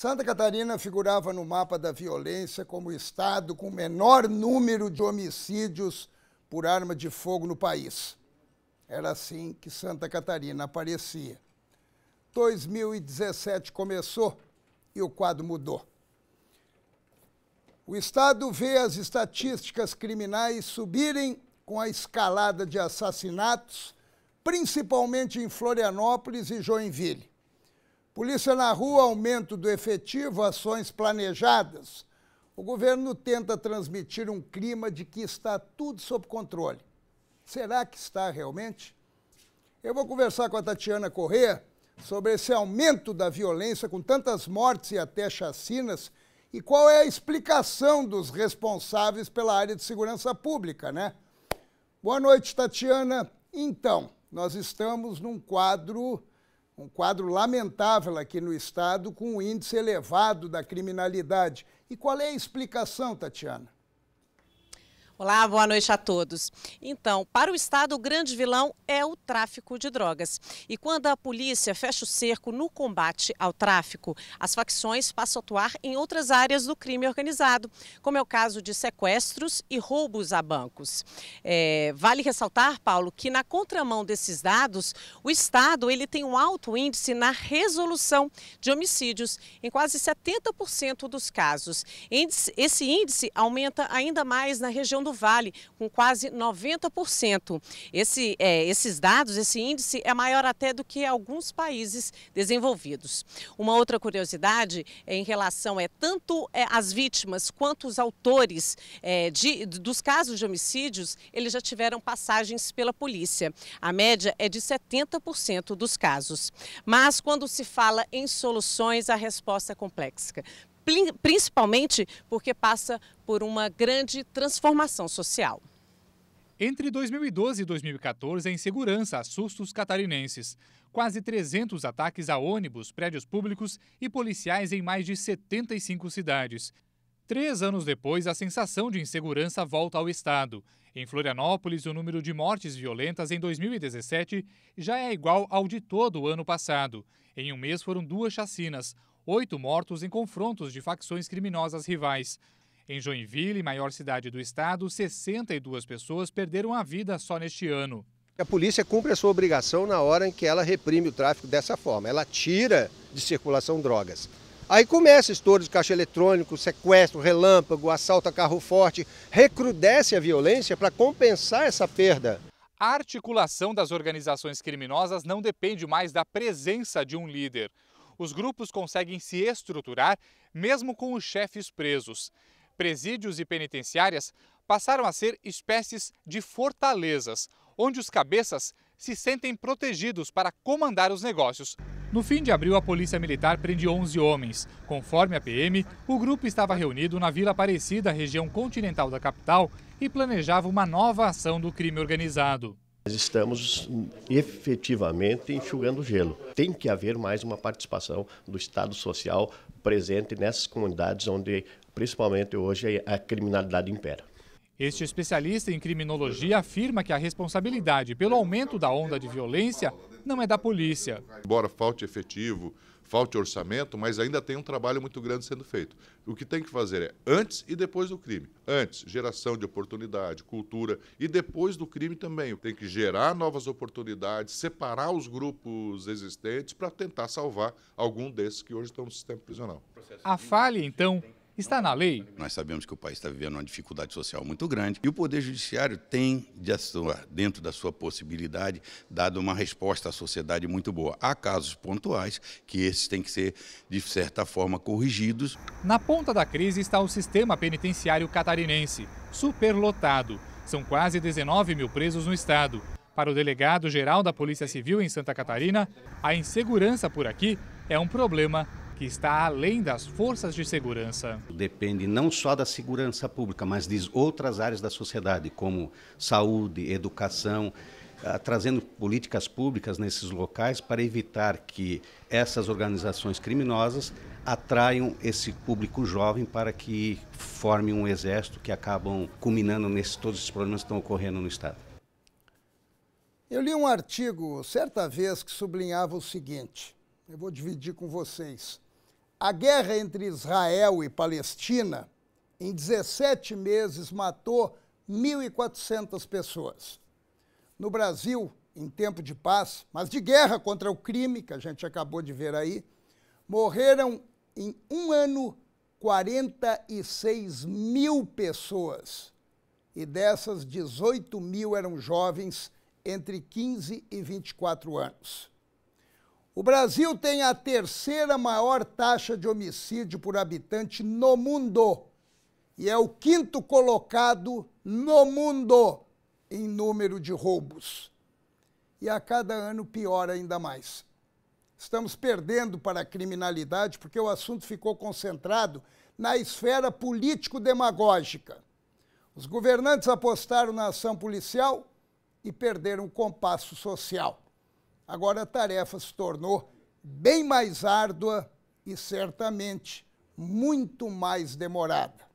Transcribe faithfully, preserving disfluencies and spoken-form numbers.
Santa Catarina figurava no mapa da violência como o estado com o menor número de homicídios por arma de fogo no país. Era assim que Santa Catarina aparecia. dois mil e dezessete começou e o quadro mudou. O estado vê as estatísticas criminais subirem com a escalada de assassinatos, principalmente em Florianópolis e Joinville. Polícia na rua, aumento do efetivo, ações planejadas. O governo tenta transmitir um clima de que está tudo sob controle. Será que está realmente? Eu vou conversar com a Tatiana Corrêa sobre esse aumento da violência, com tantas mortes e até chacinas, e qual é a explicação dos responsáveis pela área de segurança pública, né? Boa noite, Tatiana. Então, nós estamos num quadro... Um quadro lamentável aqui no estado, com um índice elevado da criminalidade. E qual é a explicação, Tatiana? Olá, boa noite a todos. Então, para o estado, o grande vilão é o tráfico de drogas. E quando a polícia fecha o cerco no combate ao tráfico, as facções passam a atuar em outras áreas do crime organizado, como é o caso de sequestros e roubos a bancos. É, vale ressaltar, Paulo, que na contramão desses dados, o estado ele tem um alto índice na resolução de homicídios, em quase setenta por cento dos casos. Esse índice aumenta ainda mais na região do do Vale, com quase noventa por cento. Esse, é, esses dados, esse índice é maior até do que alguns países desenvolvidos. Uma outra curiosidade é, em relação é tanto é, as vítimas quanto os autores é, de, dos casos de homicídios, eles já tiveram passagens pela polícia. A média é de setenta por cento dos casos. Mas quando se fala em soluções, a resposta é complexa. Principalmente porque passa por uma grande transformação social. Entre dois mil e doze e dois mil e quatorze, a insegurança assusta os catarinenses. Quase trezentos ataques a ônibus, prédios públicos e policiais em mais de setenta e cinco cidades. Três anos depois, a sensação de insegurança volta ao estado. Em Florianópolis, o número de mortes violentas em dois mil e dezessete já é igual ao de todo o ano passado. Em um mês foram duas chacinas. Oito mortos em confrontos de facções criminosas rivais. Em Joinville, maior cidade do estado, sessenta e duas pessoas perderam a vida só neste ano. A polícia cumpre a sua obrigação na hora em que ela reprime o tráfico dessa forma. Ela tira de circulação drogas. Aí começa estouro de caixa eletrônico, sequestro, relâmpago, assalto a carro forte. Recrudesce a violência para compensar essa perda. A articulação das organizações criminosas não depende mais da presença de um líder. Os grupos conseguem se estruturar, mesmo com os chefes presos. Presídios e penitenciárias passaram a ser espécies de fortalezas, onde os cabeças se sentem protegidos para comandar os negócios. No fim de abril, a Polícia Militar prende onze homens. Conforme a P M, o grupo estava reunido na Vila Aparecida, região continental da capital, e planejava uma nova ação do crime organizado. Nós estamos efetivamente enxugando o gelo. Tem que haver mais uma participação do Estado Social presente nessas comunidades onde, principalmente hoje, a criminalidade impera. Este especialista em criminologia afirma que a responsabilidade pelo aumento da onda de violência não é da polícia. Embora falte efetivo, falte orçamento, mas ainda tem um trabalho muito grande sendo feito. O que tem que fazer é antes e depois do crime. Antes, geração de oportunidade, cultura, e depois do crime também. Tem que gerar novas oportunidades, separar os grupos existentes para tentar salvar algum desses que hoje estão no sistema prisional. A falha, então, está na lei. Nós sabemos que o país está vivendo uma dificuldade social muito grande e o Poder Judiciário tem, de atuar, dentro da sua possibilidade, dado uma resposta à sociedade muito boa. Há casos pontuais que esses têm que ser, de certa forma, corrigidos. Na ponta da crise está o sistema penitenciário catarinense, superlotado. São quase dezenove mil presos no estado. Para o delegado-geral da Polícia Civil em Santa Catarina, a insegurança por aqui é um problema que está além das forças de segurança. Depende não só da segurança pública, mas de outras áreas da sociedade, como saúde, educação, trazendo políticas públicas nesses locais para evitar que essas organizações criminosas atraiam esse público jovem para que forme um exército que acabam culminando nesses todos os problemas que estão ocorrendo no estado. Eu li um artigo certa vez que sublinhava o seguinte, eu vou dividir com vocês. A guerra entre Israel e Palestina, em dezessete meses, matou mil e quatrocentas pessoas. No Brasil, em tempo de paz, mas de guerra contra o crime, que a gente acabou de ver aí, morreram em um ano quarenta e seis mil pessoas. E dessas, dezoito mil eram jovens entre quinze e vinte e quatro anos. O Brasil tem a terceira maior taxa de homicídio por habitante no mundo e é o quinto colocado no mundo em número de roubos. E a cada ano piora ainda mais. Estamos perdendo para a criminalidade porque o assunto ficou concentrado na esfera político-demagógica. Os governantes apostaram na ação policial e perderam o compasso social. Agora a tarefa se tornou bem mais árdua e certamente muito mais demorada.